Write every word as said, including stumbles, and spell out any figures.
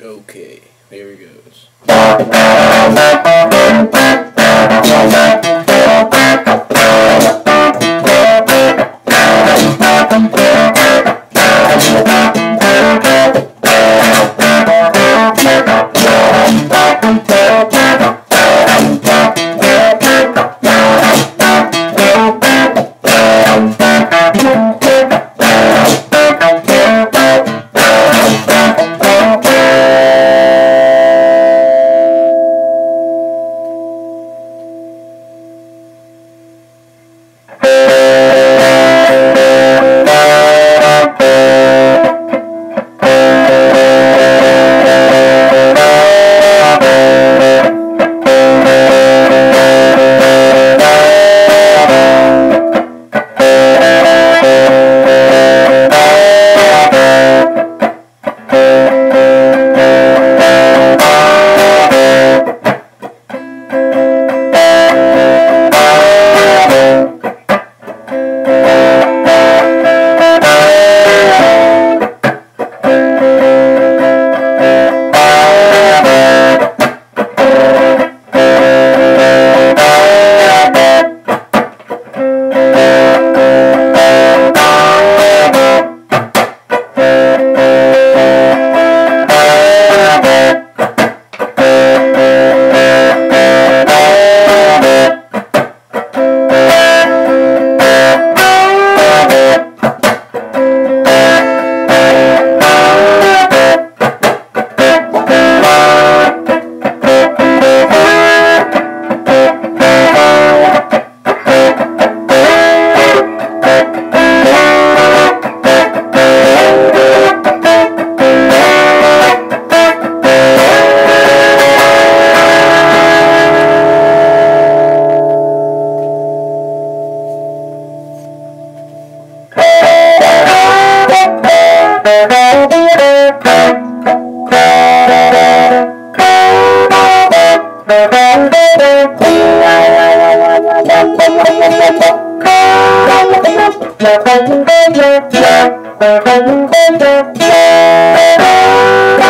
Okay, there it goes. The